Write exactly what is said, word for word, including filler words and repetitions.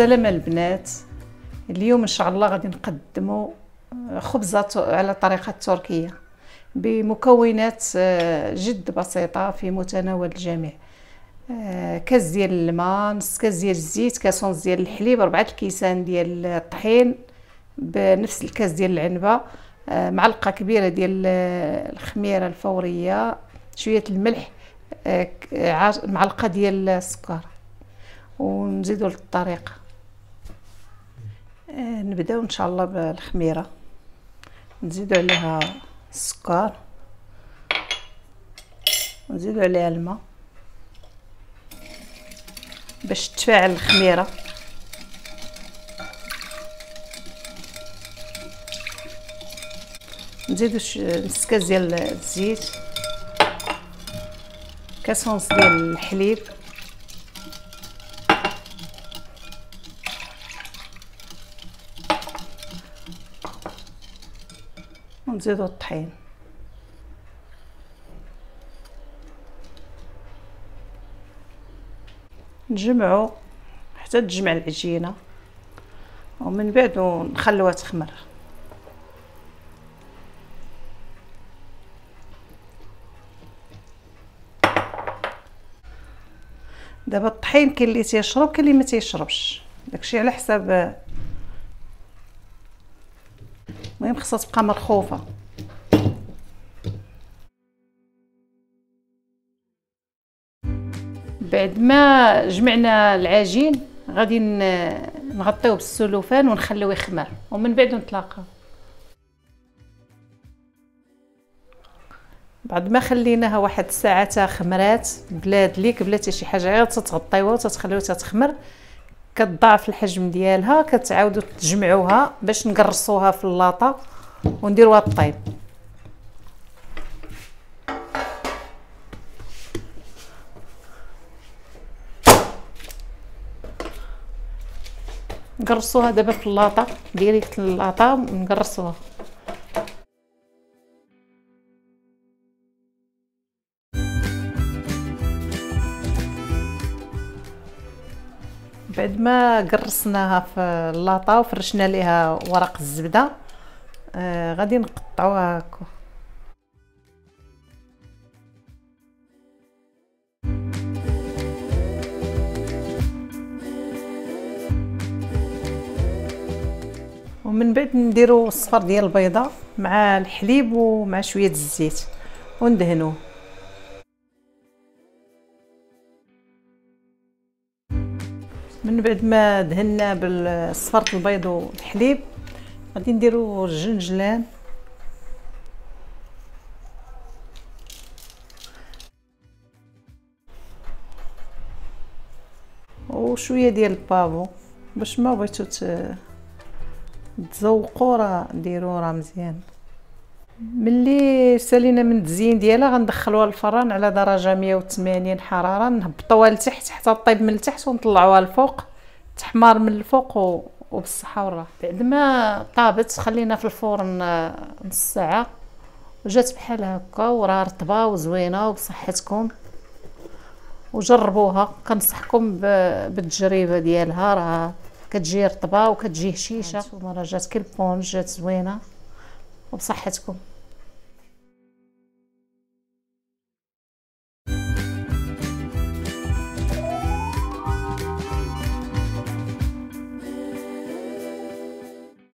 السلام البنات. اليوم ان شاء الله غادي نقدموا خبزه على الطريقه التركيه بمكونات جد بسيطه في متناول الجميع. كاس ديال الماء، نص كاس ديال الزيت، كاسونس ديال الحليب، ربعه الكيسان ديال الطحين بنفس الكاس ديال العنبه، معلقه كبيره ديال الخميره الفوريه، شويه الملح، معلقه ديال السكر. ونزيدوا للطريقه. نبداو ان شاء الله بالخميره، نزيدوا عليها السكر ونزيدوا عليها الماء باش تتفاعل الخميره. نزيدوا نص كاس ديال الزيت، كاسونس ديال الحليب، ونزيدو الطحين. نجمعو حتى تجمع العجينه، ومن بعد نخلوها تخمر. دابا الطحين كاين اللي تيشرب كاين اللي ما تيشربش، داكشي على حساب. المهم خصها تبقى مرخوفه. بعد ما جمعنا العجين غادي نغطيوه بالسلوفان ونخليوه يخمر، ومن بعد نطلقوه. بعد ما خليناها واحد الساعه تا خمرات بلا دليك بلا حتى شي حاجه، غير تتغطيوها وتتخليوها تتخمر، كتضاعف الحجم ديالها، كتعاودوا تجمعوها باش نقرصوها في اللاطه ونديروها طيب. نقرصوها دابا في اللاطه ديريكت للاطه ونقرصوها. بعد ما قرصناها في اللاطه وفرشنا ليها ورق الزبده، آه غادي نقطعوها هكا. ومن بعد نديرو الصفر ديال البيضه مع الحليب ومع شويه الزيت وندهنوه. من بعد ما دهنا بالصفرة البيض والحليب غادي نديرو الجنجلان. وشويه ديال البافو باش ما بغيتو تزوقو، راه ديرو راه مزيان. ملي سالينا من التزيين ديالها غندخلوها للفران على درجه مية وثمانين حراره، نهبطوها لتحت حتى طيب من التحت ونطلعوها لفوق تحمر من الفوق وبالصحه والراحه. بعد ما طابت خلينا في الفرن نص ساعه وجات بحال هكا، وراه رطبه وزوينه وبصحتكم وجربوها، كنصحكم بالتجربه ديالها، راه كتجي رطبه وكتجي هشيشه، ومرات جات كالبونج، جات زوينه وبصحتكم.